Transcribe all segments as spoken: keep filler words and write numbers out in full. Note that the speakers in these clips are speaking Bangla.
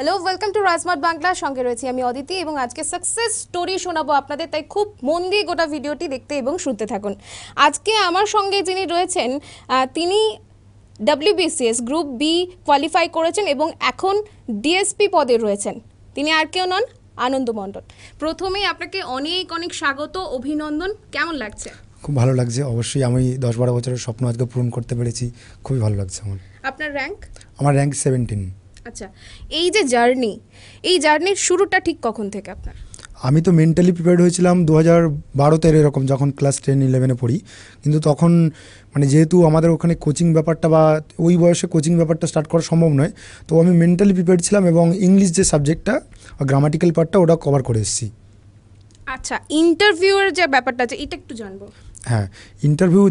Hello welcome to Rice smart Bangla संगे रही आमी अदिति और आज के सक्सेस स्टोरी शोनाबो आपनादेर ताई खूब मन दिए गोटा भिडियोटी देखते और सुनते थाकुन। आज के आमार संगे जिनि रयेछेन तिनि डब्ल्यूबीसीएस ग्रुप बी क्वालिफाई करेछेन एबं एखन डिएसपि पदे रयेछेन। तिनि आर केउ नन आनंद मंडल। प्रथमेई आपनाके अनेक अनेक स्वागत अभिनंदन। केमन लागछे? खूब भालो लागछे। अवश्यई आमी दस बारो बछरेर स्वप्न आजके पूरण करते पेरेछि, खूबई भालो लागछे। आमार आपनार रैंक? आमार रैंक सत्रह। अच्छा, ये जो जार्नी ये जार्निर शुरूटा ठीक कखन थेके आपनार? आमी तो मेंटाली प्रिपेयर्ड होयेछिलाम दो हज़ार बारह तेर एरकम जखन क्लास टेन इलेवेने पढ़ी, किन्तु तखन माने जेहेतु आमादेर ओखाने कोचिंग ब्यापारटा बा ओई बयसे कोचिंग ब्यापारटा स्टार्ट करा सम्भव नय, तो आमी मेंटाली प्रिपेयर्ड छिलाम एबं इंग्लिश जे सब्जेक्टटा और ग्रामाटिकल पार्टटा ओटा कवर करे एसेछि। अच्छा, इंटरव्यूर जे ब्यापारटा आछे एटा एकटु जानबो। हाँ, इंटरव्यू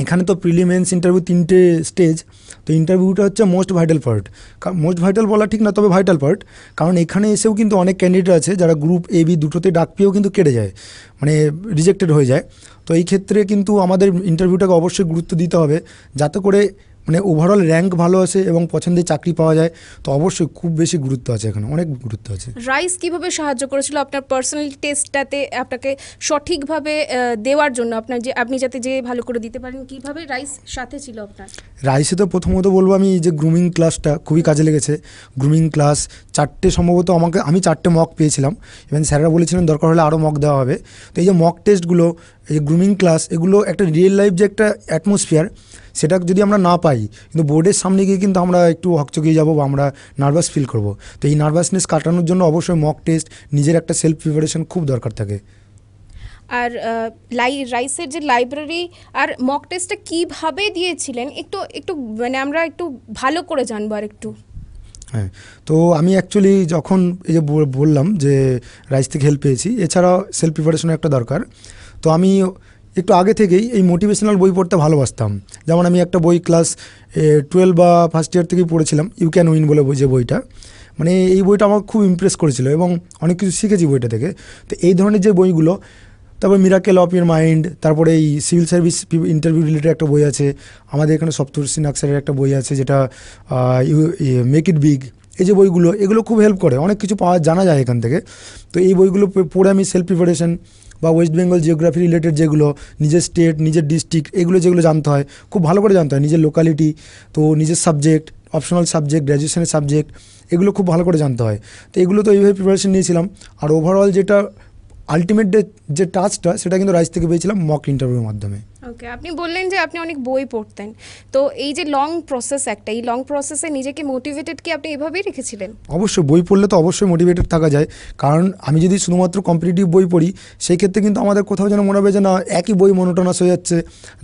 एखाने तो प्रिलिमेंस इंटरव्यू तीनटे स्टेज, तो इंटरव्यूटा होच्छे most vital part. Most vital बोला ठीक ना, तबे भाइटल पार्ट, कारण एखाने एसेओ किन्तु अनेक कैंडिडेट आछे जारा ग्रुप ए बी दुटोते डाक पेओ किन्तु केटे जाए, माने रिजेक्टेड हो जाए। तो एई क्षेत्रे किन्तु आमादेर इंटरव्यूटाके अवश्यई गुरुत्व दिते होबे जाते करे माने ओभारअल रैंक भालो आछे एबं पछंदेर चाकरी पावा जाए। तो अवश्यई खूब बेशी गुरुत्व आछे, एखाने अनेक गुरुत्व आछे। राइस किभाबे साहाय्य करेछिलो आपनार पार्सोनाल टेस्टटाते आपनाके सठिकभाबे देওয়ার জন্য আপনার যে আপনি যাতে যে ভালো করে দিতে পারেন কিভাবে রাইস সাথে ছিল আপনার? রাইসে তো প্রথমত বলবো আমি যে গ্রুমিং ক্লাসটা খুবই কাজে লেগেছে। গ্রুমিং ক্লাস চারটে সম্ভবত আমাকে আমি চারটে মক পেয়েছিলাম এবং স্যাররা বলেছিলেন দরকার হলে আরও মক দেওয়া হবে। তো এই যে মক টেস্টগুলো এই যে গ্রুমিং ক্লাস এগুলো একটা রিয়েল লাইফ যে একটা অ্যাটমসফিয়ার সেটা যদি আমরা না পাই কিন্তু বোর্ডের সামনে গিয়ে কিন্তু আমরা একটু হকচকিয়ে যাবো বা আমরা নার্ভাস ফিল করবো। তো এই নার্ভাসনেস কাটানোর জন্য অবশ্যই মক টেস্ট নিজের একটা সেলফ প্রিপারেশন খুব দরকার থাকে। আর লাই রাইসের যে লাইব্রেরি আর মক টেস্টটা কীভাবে দিয়েছিলেন একটু একটু মানে আমরা একটু ভালো করে জানবো আর একটু। হ্যাঁ, তো আমি অ্যাকচুয়ালি যখন এই যে বললাম যে রাইস থেকে হেল্প পেয়েছি, এছাড়াও সেলফ প্রিপারেশনের একটা দরকার। তো আমি একটু আগে থেকেই এই মোটিভেশনাল বই পড়তে ভালোবাসতাম। যেমন আমি একটা বই ক্লাস টুয়েলভ বা ফার্স্ট ইয়ার থেকেই পড়েছিলাম, ইউ ক্যান উইন বলে যে বইটা, মানে এই বইটা আমার খুব ইমপ্রেস করেছিল এবং অনেক কিছু শিখেছি বইটা থেকে। তো এই ধরনের যে বইগুলো, তারপরে মিরাকেল অফ ইয়োর মাইন্ড, তারপরে এই সিভিল সার্ভিস ইন্টারভিউ রিলেটেড একটা বই আছে, আমাদের এখানে সপ্তর্ষি নাকসারের একটা বই আছে যেটা মেক ইট বিগ, এই যে বইগুলো এগুলো খুব হেল্প করে, অনেক কিছু পাওয়া জানা যায় এখান থেকে। তো এই বইগুলো পড়ে আমি সেলফ প্রিপারেশন বা ওয়েস্ট বেঙ্গল জিওগ্রাফি রিলেটেড যেগুলো নিজের স্টেট নিজের ডিস্ট্রিক্ট এগুলো যেগুলো জানতে হয় খুব ভালো করে জানতে হয়, নিজের লোকালিটি, তো নিজের সাবজেক্ট অপশনাল সাবজেক্ট গ্র্যাজুয়েশনের সাবজেক্ট এগুলো খুব ভালো করে জানতে হয়। তো এগুলো তো এইভাবে প্রিপারেশন নিয়েছিলাম। আর ওভারঅল যেটা আলটিমেট যে টাচটা সেটা কিন্তু রাইস থেকে পেয়েছিলাম মক ইন্টারভিউর মাধ্যমে। ওকে, আপনি বললেন যে আপনি অনেক বই পড়তেন, তো এই যে লং প্রসেস একটা এই লং প্রসেসে নিজেকে মোটিভেটেড কি আপনি এভাবেই রেখেছিলেন? অবশ্যই বই পড়লে তো অবশ্যই মোটিভেটেড থাকা যায়, কারণ আমি যদি শুধুমাত্র কম্পিটিটিভ বই পড়ি সেই ক্ষেত্রে কিন্তু আমাদের কোথাও যেন মনে হবে যে না একই বই মনোটোনাস হয়ে যাচ্ছে।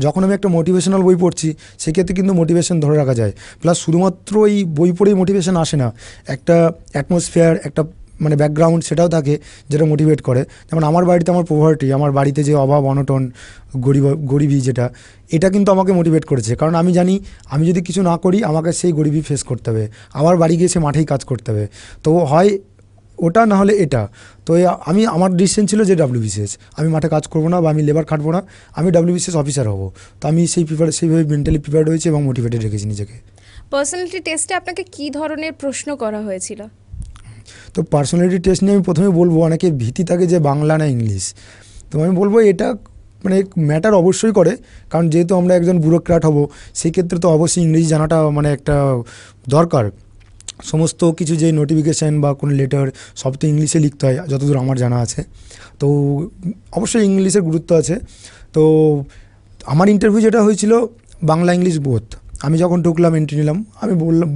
যখন আমি একটা মোটিভেশনাল বই পড়ছি সেক্ষেত্রে কিন্তু মোটিভেশন ধরে রাখা যায়, প্লাস শুধুমাত্র এই বই পড়েই মোটিভেশন আসে না, একটা অ্যাটমসফিয়ার একটা মানে ব্যাকগ্রাউন্ড সেটাও থাকে যেটা মোটিভেট করে। যেমন আমার বাড়িতে আমার পভার্টি, আমার বাড়িতে যে অভাব অনটন গরিব গরিবি যেটা এটা কিন্তু আমাকে মোটিভেট করেছে, কারণ আমি জানি আমি যদি কিছু না করি আমাকে সেই গরিবি ফেস করতে হবে, আবার বাড়ি গিয়ে সে মাঠেই কাজ করতে হবে। তো হয় ওটা না হলে এটা, তো আমি আমার ডিসিশন ছিল যে ডাব্লিউবিসিএস আমি মাঠে কাজ করবো না বা আমি লেবার খাটবো না, আমি ডাব্লিউবিসিএস অফিসার হব। তো আমি সেই প্রিপেয়ার সেইভাবে মেন্টালি প্রিপেয়ার্ড হয়েছি এবং মোটিভেটেড রেখেছি নিজেকে। পার্সোনালিটি টেস্টে আপনাকে কী ধরনের প্রশ্ন করা হয়েছিল? তো পার্সোনালিটি টেস্ট নিয়ে আমি প্রথমে বলবো অনেকে ভীতি থাকে যে বাংলা না ইংলিশ, তো আমি বলবো এটা মানে ম্যাটার অবশ্যই করে, কারণ যেহেতু আমরা একজন ব্যুরোক্র্যাট হব সেক্ষেত্রে তো অবশ্যই ইংরেজি জানাটা মানে একটা দরকার। সমস্ত কিছু যে নোটিফিকেশান বা কোনো লেটার সব তো ইংলিশে লিখতে হয় যতদূর আমার জানা আছে, তো অবশ্যই ইংলিশের গুরুত্ব আছে। তো আমার ইন্টারভিউ যেটা হয়েছিল বাংলা ইংলিশ বোথ। আমি যখন ঢুকলাম এন্ট্রি নিলাম আমি বললাম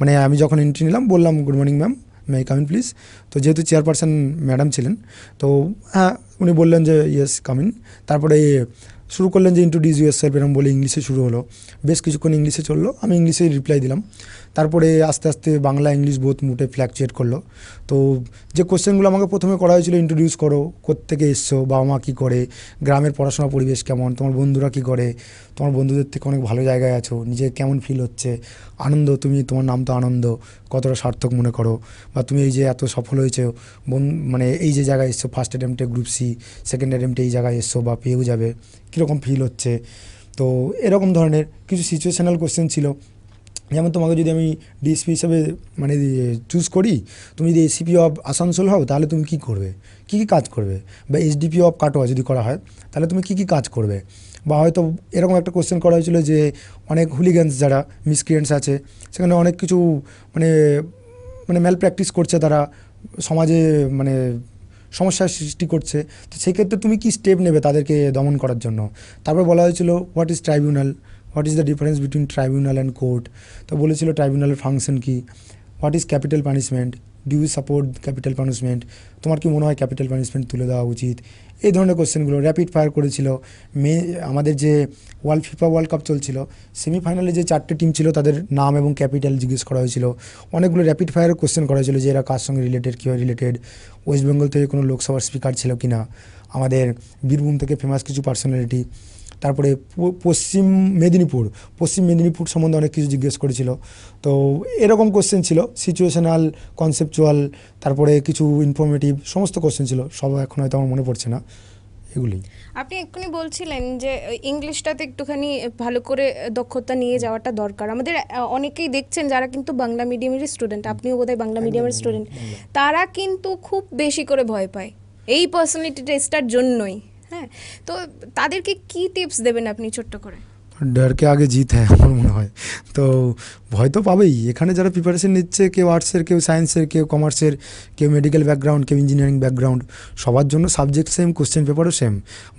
মানে আমি যখন এন্ট্রি নিলাম বললাম good morning ma'am may I come in please. তো যেহেতু চেয়ারপারসন ম্যাডাম ছিলেন তো হ্যাঁ উনি বললেন যে ইয়েস কাম ইন, তারপরে শুরু করলেন যে ইন্ট্রোডিউস ইউর সেলফ এরকম বলে ইংলিশে শুরু হলো, বেশ কিছুক্ষণ ইংলিশে চললো, আমি ইংলিশে রিপ্লাই দিলাম। তারপরে আস্তে আস্তে বাংলা ইংলিশ বোথ মুটে ফ্ল্যাকচুয়েট করলো। তো যে কোশ্চেনগুলো আমাকে প্রথমে করা হয়েছিল ইন্ট্রোডিউস করো, কোত্থেকে এসছো, বাবা মা কী করে, গ্রামের পড়াশোনা পরিবেশ কেমন, তোমার বন্ধুরা কী করে, তোমার বন্ধুদের থেকে অনেক ভালো জায়গায় আছো, নিজেকে কেমন ফিল হচ্ছে, আনন্দ তুমি তোমার নাম তো আনন্দ কতটা সার্থক মনে করো, বা তুমি এই যে এত সফল হয়েছো মানে এই যে জায়গায় এসছো ফার্স্ট অ্যাটেম্পটে গ্রুপ সি সেকেন্ড অ্যাটেম্পটে এই জায়গায় এসছো বা পেয়েও যাবে কীরকম ফিল হচ্ছে। তো এরকম ধরনের কিছু সিচুয়েশনাল কোশ্চেন ছিল যেমন তোমাকে যদি আমি ডিএসপি হিসেবে মানে চুজ করি, তুমি যদি এসিপিও অফ আসানসোল হও তাহলে তুমি কী করবে, কী কী কাজ করবে, বা এসডিপিও অফ কাটোয়া যদি করা হয় তাহলে তুমি কী কী কাজ করবে। বা হয়তো এরকম একটা কোশ্চেন করা হয়েছিল যে অনেক হুলিগ্যান্স যারা মিসক্রিয়েন্টস আছে সেখানে অনেক কিছু মানে মানে ম্যাল প্র্যাকটিস করছে, তারা সমাজে মানে সমস্যার সৃষ্টি করছে, তো সেক্ষেত্রে তুমি কী স্টেপ নেবে তাদেরকে দমন করার জন্য। তারপর বলা হয়েছিল what is tribunal, what is the difference between tribunal and court, তো বলেছিল ট্রাইব্যুনালের ফাংশন কী, what is capital punishment, do you support capital punishment, তোমার কি মনে হয় ক্যাপিটাল পানিশমেন্ট তুলে দেওয়া উচিত, এই ধরনের কোশ্চেনগুলো। র্যাপিড ফায়ার করেছিল। মে আমাদের যে ওয়ার্ল্ড ফিফা ওয়ার্ল্ড কাপ চলছিল সেমিফাইনালে যে চারটে টিম ছিল তাদের নাম এবং ক্যাপিটাল জিজ্ঞেস করা হয়েছিল, অনেকগুলো র্যাপিড ফায়ার কোশ্চেন করা হয়েছিল যে এরা কার সঙ্গে রিলেটেড, কীভাবে রিলেটেড, ওয়েস্ট বেঙ্গল থেকে কোনো লোকসভার স্পিকার ছিল কি না, আমাদের বীরভূম থেকে ফেমাস কিছু পার্সোনালিটি, তারপরে পশ্চিম মেদিনীপুর পশ্চিম মেদিনীপুর সম্বন্ধে অনেক কিছু জিজ্ঞেস করেছিল। তো এরকম কোশ্চেন ছিল, সিচুয়েশনাল, কনসেপচুয়াল, তারপরে কিছু ইনফরমেটিভ, সমস্ত কোশ্চেন ছিল, সব এখন হয়তো আমার মনে পড়ছে না এগুলি। আপনি এক্ষুনি বলছিলেন যে ইংলিশটাতে একটুখানি ভালো করে দক্ষতা নিয়ে যাওয়াটা দরকার। আমাদের অনেকেই দেখছেন যারা কিন্তু বাংলা মিডিয়ামের স্টুডেন্ট, আপনিও বোধহয় বাংলা মিডিয়ামের স্টুডেন্ট, তারা কিন্তু খুব বেশি করে ভয় পায় এই পার্সোনালিটি টেস্টটার জন্যই। হ্যাঁ, তো তাদেরকে কি টিপস দেবেন আপনি ছোট্ট করে? ডরকে আগে জিত হ্যাঁ আমার মনে হয়। তো ভয় তো পাবেই, এখানে যারা প্রিপারেশন নিচ্ছে কেউ আর্টসের, কেউ সায়েন্সের, কেউ কমার্সের, কেউ মেডিকেল ব্যাকগ্রাউন্ড, কেউ ইঞ্জিনিয়ারিং ব্যাকগ্রাউন্ড, সবার জন্য সাবজেক্ট সেম, কোশ্চেন পেপারও সেম,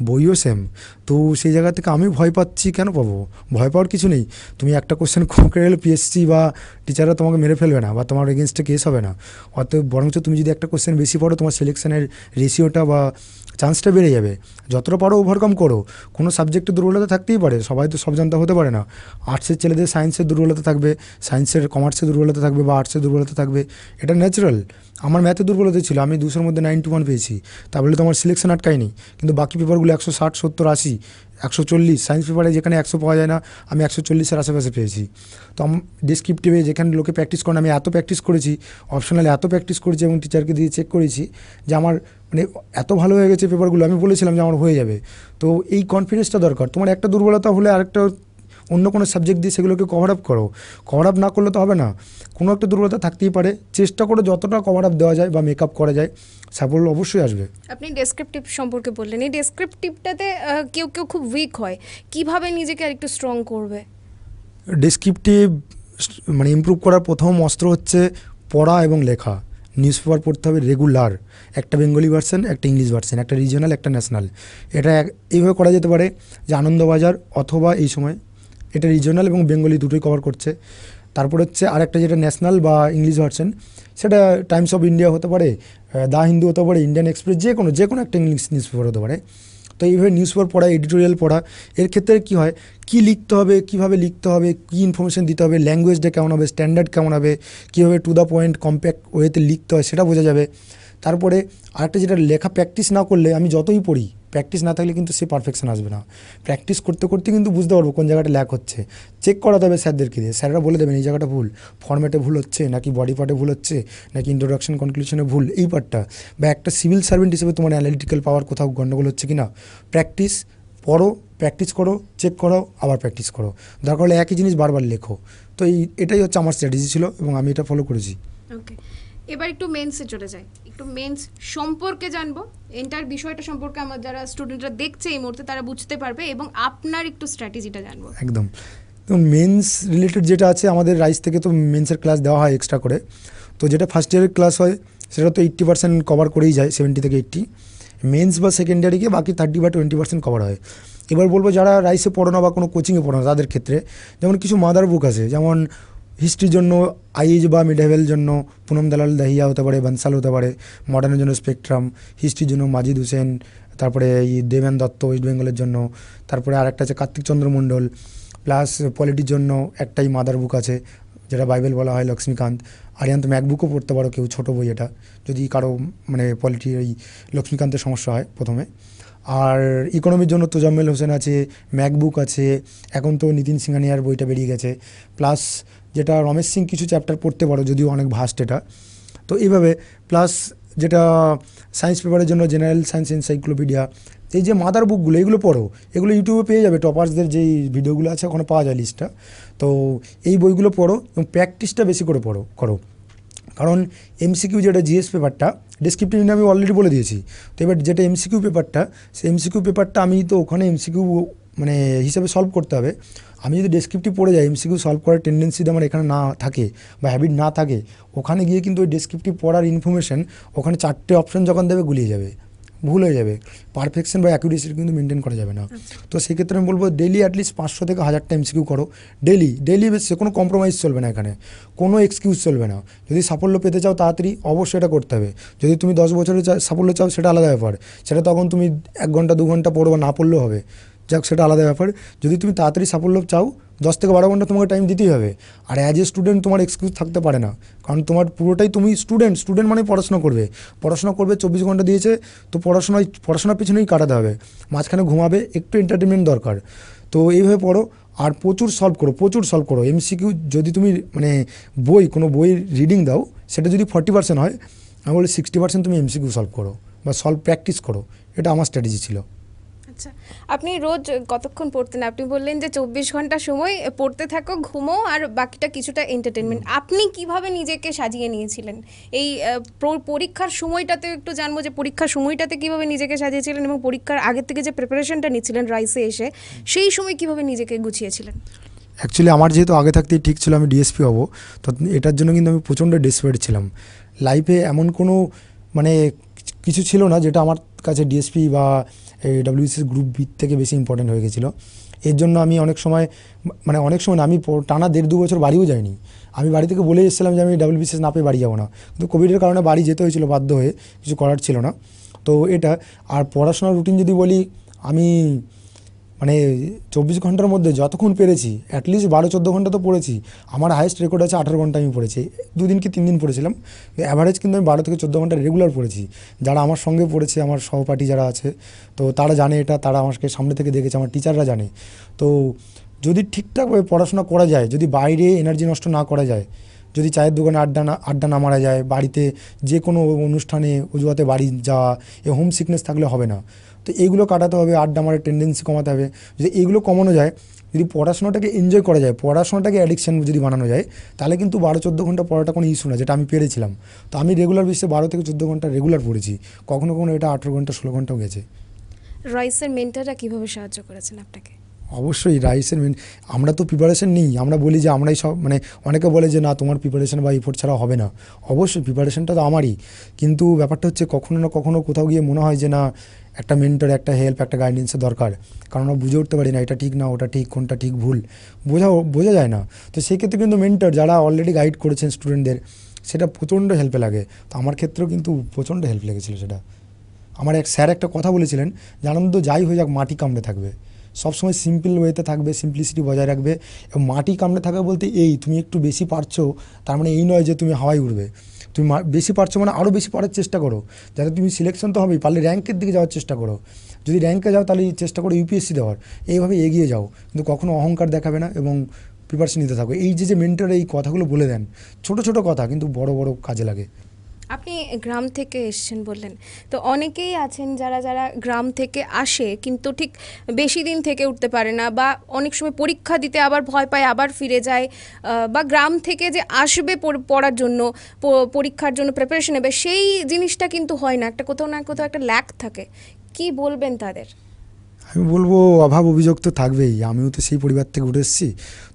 বইও সেম। তো সেই জায়গা থেকে আমি ভয় পাচ্ছি, কেন পাবো? ভয় পাওয়ার কিছু নেই। তুমি একটা কোশ্চেন করে গেলে পিএসসি বা টিচাররা তোমাকে মেরে ফেলবে না বা তোমার এগেনস্টে কেস হবে না। অতএব বরঞ্চ তুমি যদি একটা কোশ্চেন বেশি পড়ো তোমার সিলেকশনের রেশিওটা বা চান্সটা বেড়ে যাবে। যতটা পারো ওভারকাম করো। কোনো সাবজেক্টে দুর্বলতা থাকতেই পারে, সবাই তো সব জানতা হতে পারে না। আর্টসের ছেলেদের সায়েন্সের দুর্বলতা থাকবে, সায়েন্সের কমার্সের দুর্বলতা থাকবে বা আর্টসের দুর্বলতা থাকবে, এটা ন্যাচারাল। আমার ম্যাথে দুর্বলতা ছিল, আমি দুশোর মধ্যে নাইনটি ওয়ান পেয়েছি, তা বলে তো আমার সিলেকশন আটকায়নি। কিন্তু বাকি পেপারগুলো একশো ষাট সত্তর আশি একশো চল্লিশ সায়েন্স পেপারে যেখানে একশো পাওয়া যায় না আমি একশো চল্লিশের আশেপাশে পেয়েছি। তো আমি ডেসক্রিপটিভে যেখানে লোকে প্র্যাকটিস করেন আমি এত প্র্যাকটিস করেছি, অপশনালে এত প্র্যাকটিস করেছি এবং টিচারকে দিয়ে চেক করেছি যে আমার মানে এত ভালো হয়ে গেছে পেপারগুলো, আমি বলেছিলাম যে আমার হয়ে যাবে। তো এই কনফিডেন্সটা দরকার। তোমার একটা দুর্বলতা হলে আরেকটা অন্য কোনো সাবজেক্ট দিয়ে সেগুলোকে কভার আপ করো। কভার আপ না করলে তো হবে না, কোনো একটা দুর্বলতা থাকতেই পারে, চেষ্টা করো যতটা কভার আপ দেওয়া যায় বা মেক আপ করা যায়, সাফল্য অবশ্যই আসবে। আপনি ডেসক্রিপটিভ সম্পর্কে বললেন, এই ডেসক্রিপটিভটাতে কেউ কেউ খুব উইক হয়, কীভাবে নিজেকে আরেকটু স্ট্রং করবে? ডেসক্রিপটিভ মানে ইমপ্রুভ করার প্রথম অস্ত্র হচ্ছে পড়া এবং লেখা। নিউজ পেপার পড়তে হবে রেগুলার, একটা বেঙ্গলি ভার্সন, একটা ইংলিশ ভার্সন, একটা রিজিওনাল, একটা ন্যাশনাল। এটা এইভাবে করা যেতে পারে যে আনন্দবাজার অথবা এই সময় এটা রিজিওনাল এবং বেঙ্গলি দুটোই কভার করছে। তারপর হচ্ছে আরেকটা যেটা ন্যাশনাল বা ইংলিশ ভার্সন, সেটা টাইমস অফ ইন্ডিয়া হতে পারে, দ্য হিন্দু হতে পারে, ইন্ডিয়ান এক্সপ্রেস, যে কোনো যে কোনো একটা ইংলিশ নিউজ পেপার হতে পারে। তো এইভাবে নিউজ পেপার পড়া, এডিটোরিয়াল পড়া। এর ক্ষেত্রে কী হয়, কী লিখতে হবে, কীভাবে লিখতে হবে, কী ইনফরমেশান দিতে হবে, ল্যাঙ্গুয়েজটা কেমন হবে, স্ট্যান্ডার্ড কেমন হবে, কীভাবে টু দ্য পয়েন্ট কম্প্যাক্ট ওয়েতে লিখতে হয় সেটা বোঝা যাবে। তারপরে আরেকটা যেটা লেখা, প্র্যাকটিস না করলে, আমি যতই পড়ি প্র্যাকটিস না থাকলে কিন্তু সে পারফেকশন আসবে না। প্র্যাকটিস করতে করতে কিন্তু বুঝতে পারবো কোন জায়গাটা ল্যাক হচ্ছে, চেক করাতে হবে স্যারদেরকে দিয়ে, স্যাররা বলে দেবেন এই জায়গাটা ভুল, ফর্ম্যাটে ভুল হচ্ছে নাকি বডি পার্টে ভুল হচ্ছে নাকি ইন্ট্রোডাকশন কনক্লুশনে ভুল, এই পার্টটা, বা একটা সিভিল সার্ভেন্ট হিসেবে তোমার অ্যানালিটিক্যাল পাওয়ার কোথাও গণ্ডগোল হচ্ছে কি না। প্র্যাকটিস, পড়ো, প্র্যাকটিস করো, চেক করো, আবার প্র্যাকটিস করো, দরকার হলে একই জিনিস বারবার লেখো। তো এই এটাই হচ্ছে আমার স্ট্র্যাটেজি ছিল এবং আমি এটা ফলো করেছি। ওকে, এবার একটু মেন্সে চলে যাই, একটু মেন্স সম্পর্কে জানবো, এন্টার বিষয়টা সম্পর্কে আমার যারা স্টুডেন্টরা দেখছে এই মুহূর্তে তারা বুঝতে পারবে, এবং আপনার একটু স্ট্র্যাটেজিটা জানবো। একদম, তো মেন্স রিলেটেড যেটা আছে আমাদের রাইস থেকে তো মেন্সের ক্লাস দেওয়া হয় এক্সট্রা করে। তো যেটা ফার্স্ট ইয়ারের ক্লাস হয় সেটা তো এইট্টি পার্সেন্ট কভার করেই যায়, সেভেন্টি থেকে এইট্টি মেন্স বা সেকেন্ডারিকে, বাকি থার্টি বা টোয়েন্টি পার্সেন্ট কভার হয়। এবার বলবো যারা রাইসে পড়ো না বা কোনো কোচিংয়ে পড়ো না তাদের ক্ষেত্রে যেমন কিছু মাদার বুক আছে, যেমন হিস্ট্রির জন্য আইজ বা মিডেভেল জন্য পুনম দালাল দাহিয়া হতে পারে, বনসাল হতে পারে, মডার্নের জন্য স্পেকট্রাম, হিস্ট্রির জন্য মাজিদ হোসেন, তারপরে এই দেবেন দত্ত ওয়েস্ট বেঙ্গলের জন্য, তারপরে আরেকটা আছে কার্তিক চন্দ্র মণ্ডল, প্লাস পলিটির জন্য একটাই মাদার বুক আছে যেটা বাইবেল বলা হয়, লক্ষ্মীকান্ত, আরিয়ান্ত ম্যাকবুকও পড়তে পারো কেউ, ছোটো বই এটা যদি কারো মানে পলিটির এই লক্ষ্মীকান্তের সমস্যা হয় প্রথমে। আর ইকোনমির জন্য তোজাম্মেল হোসেন আছে, ম্যাকবুক আছে, এখন তো নিতিন সিঙ্গানিয়ার বইটা বেরিয়ে গেছে, প্লাস যেটা রমেশ সিং কিছু চ্যাপ্টার পড়তে পারো, যদিও অনেক ভাস্ট এটা। তো এইভাবে প্লাস যেটা সায়েন্স পেপারের জন্য জেনারেল সায়েন্স এনসাইক্লোপিডিয়া, এই যে মাদার বুকগুলো এগুলো পড়ো, এগুলো ইউটিউবে পেয়ে যাবে, টপার্সদের যেই ভিডিওগুলো আছে ওখানে পাওয়া যায় লিস্টটা। তো এই বইগুলো পড়ো এবং প্র্যাকটিসটা বেশি করে পড়ো করো, কারণ এমসিকিউ যেটা জিএস পেপারটা ডেসক্রিপটিভ আমি অলরেডি বলে দিয়েছি। তো এবার যেটা এমসিকিউ পেপারটা, সেই এমসিকিউ পেপারটা আমি তো ওখানে এমসিকিউ মানে হিসাবে সলভ করতে হবে। আমি যদি ডেসক্রিপটিভ পড়ে যাই এমসিকিউ সলভ করার টেন্ডেন্সি যদি আমার এখানে না থাকে বা হ্যাবিট না থাকে, ওখানে গিয়ে কিন্তু ওই ডেসক্রিপটিভ পড়ার ইনফরমেশান ওখানে চারটে অপশন যখন দেবে গুলিয়ে যাবে, ভুল হয়ে যাবে, পারফেকশন বা অ্যাকুরেসি কিন্তু মেনটেন করা যাবে না। তো সেক্ষেত্রে আমি বলবো ডেলি অ্যাটলিস্ট পাঁচশো থেকে হাজারটা এমসিকিউ করো ডেলি, ডেলি বেসে কোনো কম্প্রোমাইজ চলবে না, এখানে কোনো এক্সকিউজ চলবে না। যদি সাফল্য পেতে চাও তাড়াতাড়ি অবশ্যই এটা করতে হবে। যদি তুমি দশ বছরে সাফল্য চাও সেটা আলাদা ব্যাপার, সেটা তখন তুমি এক ঘন্টা দু ঘন্টা পড়বা, না পড়লেও হবে, যাক সেটা আলাদা ব্যাপার। যদি তুমি তাড়াতাড়ি সাফল্য চাও দশ থেকে বারো ঘন্টা তোমাকে টাইম দিতেই হবে। আর অ্যাজ এ স্টুডেন্ট তোমার এক্সকিউজ থাকতে পারে না, কারণ তোমার পুরোটাই তুমি স্টুডেন্ট, স্টুডেন্ট মানে পড়াশোনা করবে, পড়াশোনা করবে চব্বিশ ঘন্টা দিয়েছে, তো পড়াশোনায় পড়াশোনার পিছনেই কাটাতে হবে, মাঝখানে ঘুমাবে, একটু এন্টারটেনমেন্ট দরকার। তো এইভাবে পড়ো আর প্রচুর সলভ করো, প্রচুর সলভ করো এমসিকিউ। যদি তুমি মানে বই কোনো বইয়ের রিডিং দাও সেটা যদি ফর্টি পার্সেন্ট হয়, আমি বলি সিক্সটি পার্সেন্ট তুমি এমসিকিউ সলভ করো বা সলভ প্র্যাকটিস করো, এটা আমার স্ট্র্যাটেজি ছিল। আচ্ছা, আপনি রোজ কতক্ষণ পড়তেন? আপনি বললেন যে চব্বিশ ঘন্টা সময় পড়তে থাকো, ঘুমো আর বাকিটা কিছুটা এন্টারটেনমেন্ট। আপনি কিভাবে নিজেকে সাজিয়ে নিয়েছিলেন এই পরীক্ষার সময়টাতে? একটু জানবো যে পরীক্ষার সময়টাতে কিভাবে নিজেকে সাজিয়েছিলেন এবং পরীক্ষার আগের থেকে যে প্রিপারেশনটা নিচ্ছিলেন রাইসে এসে, সেই সময় কিভাবে নিজেকে গুছিয়েছিলেন? অ্যাকচুয়ালি আমার যেহেতু আগে থাকতেই ঠিক ছিল আমি ডিএসপি হব, তো এটার জন্য কিন্তু আমি প্রচণ্ড ডেসপারেট ছিলাম। লাইফে এমন কোনো মানে কিছু ছিল না যেটা আমার কাছে ডিএসপি বা এই ডাব্লিউবিসিএস গ্রুপ বি থেকে বেশি ইম্পর্টেন্ট হয়ে গেছিলো। এর জন্য আমি অনেক সময় মানে অনেক সময় আমি টানা দেড় দু বছর বাড়িও যাইনি। আমি বাড়ি থেকে বলে এসেছিলাম যে আমি ডাব্লিউবিসিএস না পেয়ে বাড়ি যাবো না, কিন্তু কোভিডের কারণে বাড়ি যেতে হয়েছিল বাধ্য হয়ে, কিছু করার ছিল না। তো এটা আর পড়াশোনার রুটিন যদি বলি, আমি মানে চব্বিশ ঘন্টার মধ্যে যতক্ষণ পেরেছি অ্যাটলিস্ট বারো চোদ্দো ঘন্টা তো পড়েছি। আমার হাইয়েস্ট রেকর্ড আছে আঠারো ঘন্টা আমি পড়েছি, দুদিন কি তিন দিন পড়েছিলাম অ্যাভারেজ, কিন্তু আমি বারো থেকে চোদ্দো ঘন্টা রেগুলার পড়েছি। যারা আমার সঙ্গে পড়েছে, আমার সহপাঠী যারা আছে তো তারা জানে এটা, তারা আমাকে সামনে থেকে দেখেছে, আমার টিচাররা জানে। তো যদি ঠিকঠাকভাবে পড়াশোনা করা যায়, যদি বাইরে এনার্জি নষ্ট না করা যায়, যদি চায়ের দোকানে আড্ডা না আড্ডা না মারা যায়, বাড়িতে যে কোনো অনুষ্ঠানে অজুহাতে বাড়ি যাওয়া, এ হোম সিকনেস থাকলে হবে না। তো এইগুলো কাটাতে হবে, আড্ডা মারার টেন্ডেন্সি কমাতে হবে। যদি এইগুলো কমানো যায়, যদি পড়াশোনাটাকে এনজয় করা যায়, পড়াশোনাটাকে অ্যাডিকশান যদি বানানো যায়, তাহলে কিন্তু বারো চোদ্দো ঘন্টা পড়াটা কোনো ইস্যু না, যেটা আমি পেরেছিলাম। তো আমি রেগুলার বিশ্বে বারো থেকে চোদ্দো ঘন্টা রেগুলার পড়েছি, কখনো কখনো এটা আঠেরো ঘন্টা ষোলো ঘন্টাও গেছে। রাইসের মেন্টররা কীভাবে সাহায্য করেছেন আপনাকে? অবশ্যই রাইসের মেন, আমরা তো প্রিপারেশান নিই, আমরা বলি যে আমরাই সব, মানে অনেকে বলে যে না তোমার প্রিপারেশান বা এফোর্ট ছাড়া হবে না। অবশ্যই প্রিপারেশানটা তো আমারই, কিন্তু ব্যাপারটা হচ্ছে কখনো না কখনো কোথাও গিয়ে মনে হয় যে না একটা মেন্টর, একটা হেল্প, একটা গাইডেন্সের দরকার, কারণ আমরা বুঝে উঠতে পারি না এটা ঠিক না ওটা ঠিক, কোনটা ঠিক ভুল বোঝা বোঝা যায় না। তো সেক্ষেত্রে কিন্তু মেন্টর যারা অলরেডি গাইড করেছেন স্টুডেন্টদের, সেটা প্রচণ্ড হেল্পে লাগে। তো আমার ক্ষেত্রেও কিন্তু প্রচণ্ড হেল্প লেগেছিল সেটা। আমার এক স্যার একটা কথা বলেছিলেন, আনন্দ যাই হয়ে যাক মাটি কামড়ে থাকবে, সবসময় সিম্পল ওয়েতে থাকবে, সিম্পলিসিটি বজায় রাখবে। এবং মাটি কামড়ে থাকা বলতে এই তুমি একটু বেশি পারছো তার মানে এই নয় যে তুমি হাওয়ায় উঠবে, তুমি বেশি পারছো মানে আরও বেশি পারার চেষ্টা করো, যাতে তুমি সিলেকশন তো হবেই, পারলে র্যাঙ্কের দিকে যাওয়ার চেষ্টা করো, যদি র্যাঙ্কে যাও তাহলে চেষ্টা করো ইউপিএসসি দেওয়ার, এইভাবে এগিয়ে যাও, কিন্তু কখনও অহংকার দেখাবে না এবং প্রিপারেশন নিতে থাকো। এই যে যে মেন্টর এই কথাগুলো বলে দেন, ছোট ছোট কথা কিন্তু বড় বড় কাজে লাগে। আপনি গ্রাম থেকে এসেছেন বললেন, তো অনেকেই আছেন যারা যারা গ্রাম থেকে আসে কিন্তু ঠিক বেশি দিন থেকে উঠতে পারে না, বা অনেক সময় পরীক্ষা দিতে আবার ভয় পায়, আবার ফিরে যায়, বা গ্রাম থেকে যে আসবে পড়ার জন্য, পরীক্ষার জন্য প্রিপারেশন নেবে, সেই জিনিসটা কিন্তু হয় না, একটা কোথাও না কোথাও একটা ল্যাক থাকে। কি বলবেন তাদের? আমি বলবো অভাব অভিযোগ তো থাকবেই, আমিও তো সেই পরিবার থেকে উঠে এসেছি।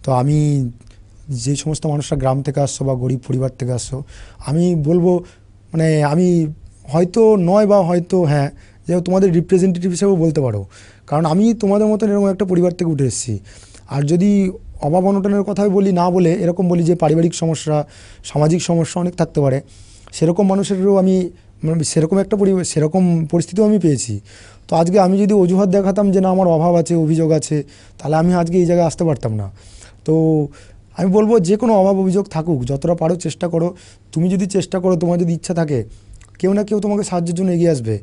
তো আমি যে সমস্ত মানুষরা গ্রাম থেকে আসছো বা গরিব পরিবার থেকে আসছো, আমি বলবো মানে আমি হয়তো নয় বা হয়তো হ্যাঁ যে তোমাদের রিপ্রেজেন্টেটিভ হিসেবেও বলতে পারো, কারণ আমি তোমাদের মতন এরকম একটা পরিবার থেকে উঠে এসেছি। আর যদি অভাব অনটনের কথাই বলি, না বলে এরকম বলি যে পারিবারিক সমস্যা, সামাজিক সমস্যা অনেক থাকতে পারে, সেরকম মানুষেরও আমি সেরকম একটা পরিবেশ, সেরকম পরিস্থিতিও আমি পেয়েছি। তো আজকে আমি যদি অজুহাত দেখাতাম যে না আমার অভাব আছে, অভিযোগ আছে, তাহলে আমি আজকে এই জায়গায় আসতে পারতাম না। তো আমি বলবো যে কোনো অভাব অভিযোগ থাকুক, যতটা পারো চেষ্টা করো, তুমি যদি চেষ্টা করো, তোমার যদি ইচ্ছা থাকে, কেউ না কেউ তোমাকে সাহায্যের জন্য এগিয়ে আসবে।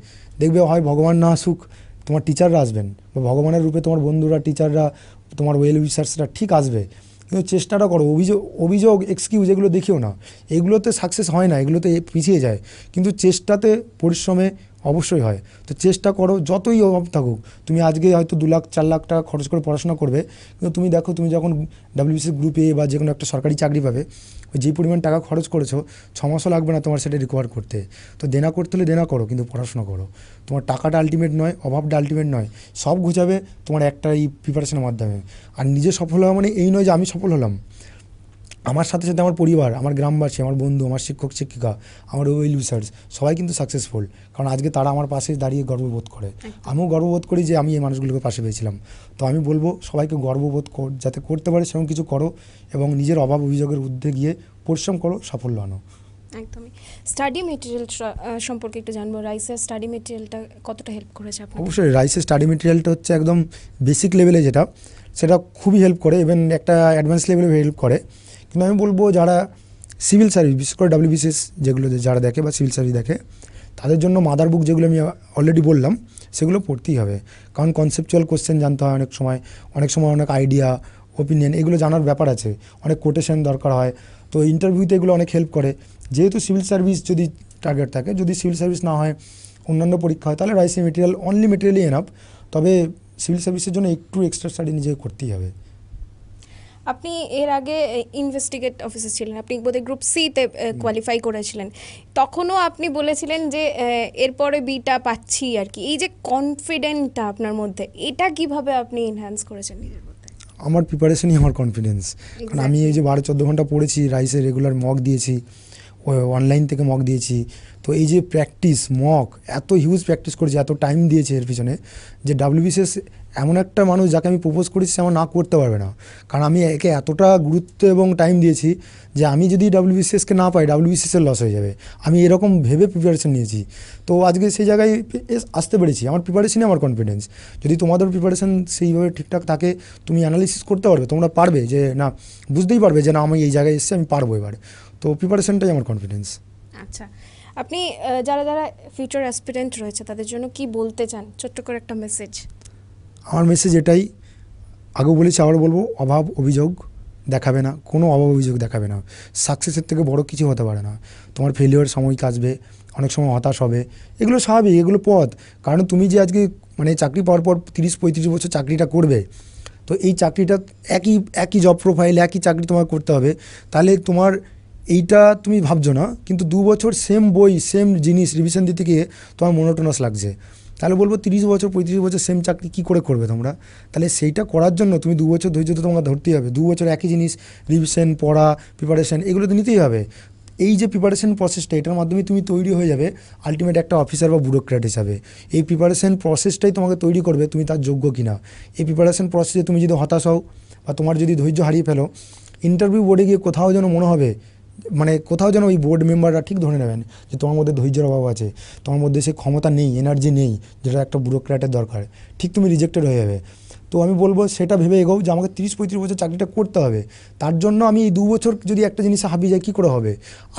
দেখবে হয় ভগবান না আসুক, তোমার টিচাররা আসবেন, বা ভগবানের রূপে তোমার বন্ধুরা, টিচাররা, তোমার ওয়েল উইশার্সরা ঠিক আসবে, কিন্তু চেষ্টাটা করো। অভিযোগ অভিযোগ এক্সকিউজ এগুলো দেখিও না, এগুলোতে সাকসেস হয় না, এগুলোতে পিছিয়ে যায়, কিন্তু চেষ্টাতে, পরিশ্রমে, अवश्य है। तो चेष्टा करो जतई अभाव थाकुक तुम आज के दो लाख चार लाख टाका खर्च कर पढ़ाशोना करबे किन्तु तुम देखो तुम जखन डब्ल्यूबीसीएस ग्रुपे बा जेकोनो एकटा सरकारी चाकरी पाबे जे परिमाण टाका खर्च करेछो छ मासও लागबे ना तुम्हारे सेटा रिकवर करते। तो देना करते हले देना करो किन्तु पढ़ाशोना करो तुम्हार टाकाटा आल्टिमेट नय अभावटा आल्टिमेट नय सब घुचाबे तुम्हार एकटाई प्रिपारेशनेर माध्यमे। आर निजे सफल हओया माने एई नय जे आमि सफल हलाम আমার সাথে সাথে আমার পরিবার আমার গ্রামবাসী আমার বন্ধু আমার শিক্ষক শিক্ষিকা আমার ওয়েল উইশার্স সবাই কিন্তু সাকসেসফুল কারণ আজকে তারা আমার পাশে দাঁড়িয়ে গর্ববোধ করে আমিও গর্ববোধ করি যে আমি এই মানুষগুলোকে পাশে পেয়েছিলাম। তো আমি বলবো সবাইকে গর্ববোধ যাতে করতে পারে সেরকম কিছু করো এবং নিজের অভাব অভিযোগের ঊর্ধ্বে গিয়ে পরিশ্রম করো সাফল্য আনো। একদমই স্টাডি মেটেরিয়াল সম্পর্কে একটু জানবো রাইসের স্টাডি মেটেরিয়ালটা কতটা হেল্প করেছে আপনাকে? অবশ্যই রাইসের স্টাডি মেটেরিয়ালটা হচ্ছে একদম বেসিক লেভেলে যেটা সেটা খুবই হেল্প করে इवन একটা অ্যাডভান্স লেভেলে হেল্প করে। কিন্তু আমি বলবো যারা সিভিল সার্ভিস বিশেষ করে ডাব্লিউবিসিএস যেগুলো যারা দেখে বা সিভিল সার্ভিস দেখে তাদের জন্য মাদার বুক যেগুলো আমি অলরেডি বললাম সেগুলো পড়তেই হবে কারণ কনসেপচুয়াল কোশ্চেন জানতে হয় অনেক সময় অনেক সময় অনেক আইডিয়া ওপিনিয়ন এগুলো জানার ব্যাপার আছে অনেক কোটেশন দরকার হয়। তো ইন্টারভিউতে এগুলো অনেক হেল্প করে যেহেতু সিভিল সার্ভিস যদি টার্গেট থাকে যদি সিভিল সার্ভিস না হয় অন্যান্য পরীক্ষা হয় তাহলে রাইসে মেটেরিয়াল অনলি মেটেরিয়ালই এনাফ। তবে সিভিল সার্ভিসের জন্য একটু এক্সট্রা স্টাডি নিজে করতেই হবে। আপনি এর আগে ইনভেস্টিগেট অফিসার ছিলেন আপনি বোধহয় গ্রুপ সি তে কোয়ালিফাই করেছিলেন তখনও আপনি বলেছিলেন যে এরপরে বিটা পাচ্ছি আর কি এই যে কনফিডেন্টটা আপনার মধ্যে এটা কিভাবে আপনি এনহ্যান্স করেছেন নিজের মধ্যে? আমার প্রিপারেশনই আমার কনফিডেন্স কারণ আমি এই যে বারো চোদ্দো ঘন্টা পড়েছি রাইসে রেগুলার মক দিয়েছি অনলাইন থেকে মক দিয়েছি। তো এই যে প্র্যাকটিস মক এত হিউজ প্র্যাকটিস করেছি এত টাইম দিয়েছি এর পিছনে যে ডাব্লিউবিসিএস এমন একটা মানুষ যাকে আমি প্রপোজ করেছি সে আমার না করতে পারবে না কারণ আমি একে এতটা গুরুত্ব এবং টাইম দিয়েছি যে আমি যদি ডাব্লিউবিসিএসকে না পাই ডাব্লিউবিসিএসের লস হয়ে যাবে আমি এরকম ভেবে প্রিপারেশন নিয়েছি। তো আজকে সেই জায়গায় আসতে পেরেছি আমার প্রিপারেশনে আমার কনফিডেন্স। যদি তোমাদের প্রিপারেশন সেইভাবে ঠিকঠাক থাকে তুমি অ্যানালিসিস করতে পারবে তোমরা পারবে যে না বুঝতেই পারবে যে না আমি এই জায়গায় এসেছি আমি পারবো এবার। তো প্রিপারেশনটাই আমার কনফিডেন্স। আচ্ছা আপনি যারা যারা ফিউচার অ্যাসপিরেন্ট রয়েছে তাদের জন্য কি বলতে চান ছোট্ট করে একটা মেসেজ? আমার মেসেজ এটাই আগেও বলেছি আবার বলবো অভাব অভিযোগ দেখাবে না কোনো অভাব অভিযোগ দেখাবে না সাকসেসের থেকে বড় কিছু হতে পারে না। তোমার ফেলিওর সাময়িক আসবে অনেক সময় হতাশ হবে এগুলো স্বাভাবিক এগুলো পথ কারণ তুমি যে আজকে মানে চাকরি পাওয়ার পর তিরিশ পঁয়ত্রিশ বছর চাকরিটা করবে তো এই চাকরিটা একই একই জব প্রোফাইল একই চাকরি তোমার করতে হবে তাহলে তোমার এইটা তুমি ভাবছো না কিন্তু দু বছর সেম বই সেম জিনিস রিভিশন দিতে গিয়ে তোমার মনোটোনাস লাগছে তাহলে বলবো তিরিশ বছর পঁয়ত্রিশ বছর সেম চাকরি কী করে করবে তোমরা? তাহলে সেইটা করার জন্য তুমি দু বছর ধৈর্য তো তোমাকে ধরতেই হবে দু বছর একই জিনিস রিভিশন পড়া প্রিপারেশান এগুলো তো নিতেই হবে। এই যে প্রিপারেশান প্রসেসটা এটার মাধ্যমে তুমি তৈরি হয়ে যাবে আলটিমেট একটা অফিসার বা ব্যুরোক্র্যাট হিসাবে। এই প্রিপারেশান প্রসেসটাই তোমাকে তৈরি করবে তুমি তার যোগ্য কিনা। এই প্রিপারেশান প্রসেসে তুমি যদি হতাশ হও বা তোমার যদি ধৈর্য হারিয়ে ফেলো ইন্টারভিউ বোর্ডে গিয়ে কোথাও যেন মনে হবে মানে কোথাও যেন ওই বোর্ড মেম্বাররা ঠিক ধরে নেবেন যে তোমার মধ্যে ধৈর্যের অভাব আছে তোমার মধ্যে সেই ক্ষমতা নেই এনার্জি নেই যেটা একটা ব্যুরোক্র্যাটের দরকার ঠিক তুমি রিজেক্টেড হয়ে যাবে। তো আমি বলবো সেটা ভেবে এগোও যে আমাকে তিরিশ পঁয়ত্রিশ বছর চাকরিটা করতে হবে তার জন্য আমি এই দু বছর যদি একটা জিনিসে হাবিয়ে যাই কী করে হবে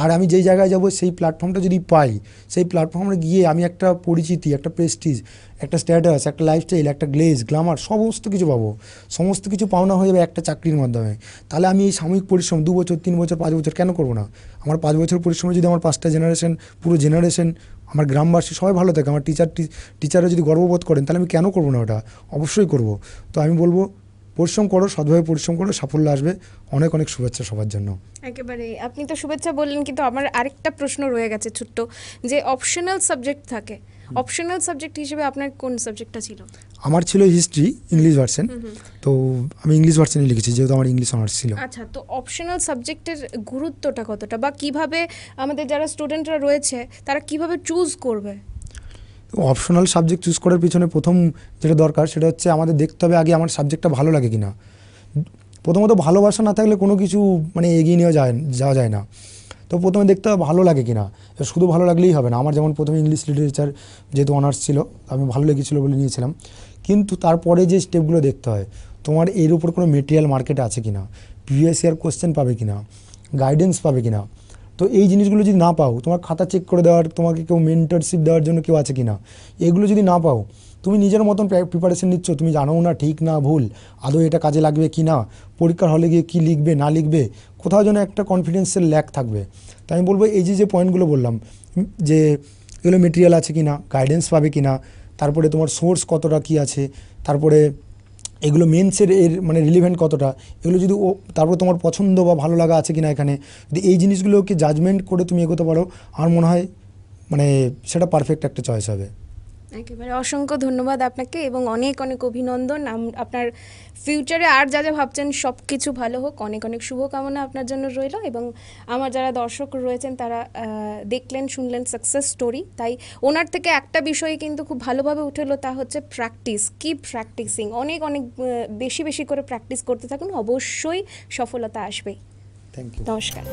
আর আমি যেই জায়গায় যাব সেই প্ল্যাটফর্মটা যদি পাই সেই প্ল্যাটফর্মে গিয়ে আমি একটা পরিচিতি একটা প্রেস্টিজ একটা স্ট্যাটাস একটা লাইফস্টাইল একটা গ্লেজ গ্ল্যামার সমস্ত কিছু পাবো সমস্ত কিছু পাওনা হয়ে যাবে একটা চাকরির মাধ্যমে। তাহলে আমি এই সাময়িক পরিশ্রম দু বছর তিন বছর পাঁচ বছর কেন করবো না? আমার পাঁচ বছর পরিশ্রমে যদি আমার পাঁচটা জেনারেশন পুরো জেনারেশন আমার গ্রামবাসী সবাই ভালো থাকে আমার টিচার টিচাররা যদি গর্ববোধ করেন তাহলে আমি কেন করবো না? ওটা অবশ্যই করবো। তো আমি বলবো পরিশ্রম করো সৎভাবে পরিশ্রম করো সাফল্য আসবে। অনেক অনেক শুভেচ্ছা সবার জন্য। একেবারে আপনি তো শুভেচ্ছা বললেন কিন্তু আমার আরেকটা প্রশ্ন রয়ে গেছে ছোট্ট যে অপশনাল সাবজেক্ট থাকে অপশনাল সাবজেক্ট হিসেবে আপনার কোন সাবজেক্টটা ছিল? আমার ছিল হিস্ট্রি ইংলিশ ভার্সন। তো আমি ইংলিশ ভার্সনে লিখেছি যেহেতু আমার ইংলিশ অনার্স ছিল। আচ্ছা তো অপশনাল সাবজেক্টের গুরুত্বটা কতটা বা কিভাবে আমাদের যারা স্টুডেন্টরা রয়েছে তারা কিভাবে চুজ করবে? অপশনাল সাবজেক্ট চুজ করার পিছনে প্রথম যেটা দরকার সেটা হচ্ছে আমাদের দেখতে হবে আগে আমার সাবজেক্টটা ভালো লাগে কিনা। প্রথমত ভালোবাসা না থাকলে কোনো কিছু মানে এগিয়ে নিয়ে যায় যাওয়া যায় না। তো প্রথমে দেখতে হবে ভালো লাগে কিনা শুধু ভালো লাগলেই হবে না। আমার যেমন প্রথমে ইংলিশ লিটারেচার যেহেতু অনার্স ছিল আমি ভালো লেগেছিলো বলে নিয়েছিলাম কিন্তু তারপরে যে স্টেপগুলো দেখতে হয় তোমার এর উপর কোনো মেটেরিয়াল মার্কেটে আছে কিনা প্রিভিয়াস ইয়ার কোশ্চেন পাবে কিনা গাইডেন্স পাবে কিনা। তো এই জিনিসগুলো যদি না পাও তোমার খাতা চেক করে দেওয়ার তোমাকে কেউ মেন্টরশিপ দেওয়ার জন্য কেউ আছে কিনা এগুলো যদি না পাও তুমি নিজের মতন প্রিপারেশন নিচ্ছ তুমি জানো না ঠিক না ভুল আদৌ এটা কাজে লাগবে কি না পরীক্ষার হলে গিয়ে কী লিখবে না লিখবে কোথাও যেন একটা কনফিডেন্সের ল্যাক থাকবে। তাই আমি বলবো এই যে যে পয়েন্টগুলো বললাম যে এগুলো মেটেরিয়াল আছে কিনা, গাইডেন্স পাবে কিনা, তারপরে তোমার সোর্স কতটা কি আছে, তারপরে এগুলো মেন্সের এর মানে রিলেভেন্ট কতটা, এগুলো যদি ও তারপরে তোমার পছন্দ বা ভালো লাগা আছে কিনা, এখানে যদি এই জিনিসগুলোকে জাজমেন্ট করে তুমি এগোতে পারো আমার মনে হয় মানে সেটা পারফেক্ট একটা চয়েস হবে। একেবারে অসংখ্য ধন্যবাদ আপনাকে এবং অনেক অনেক অভিনন্দন। আপনার ফিউচারে আর যা যা ভাবছেন সব কিছু ভালো হোক, অনেক অনেক শুভকামনা আপনার জন্য রইল। এবং আমার যারা দর্শক রয়েছেন তারা দেখলেন শুনলেন সাকসেস স্টোরি, তাই ওনার থেকে একটা বিষয়ে কিন্তু খুব ভালোভাবে উঠে এলো, তা হচ্ছে প্র্যাকটিস। কিপ প্র্যাকটিসিং, অনেক অনেক বেশি বেশি করে প্র্যাকটিস করতে থাকুন, অবশ্যই সফলতা আসবে। থ্যাংক ইউ, নমস্কার।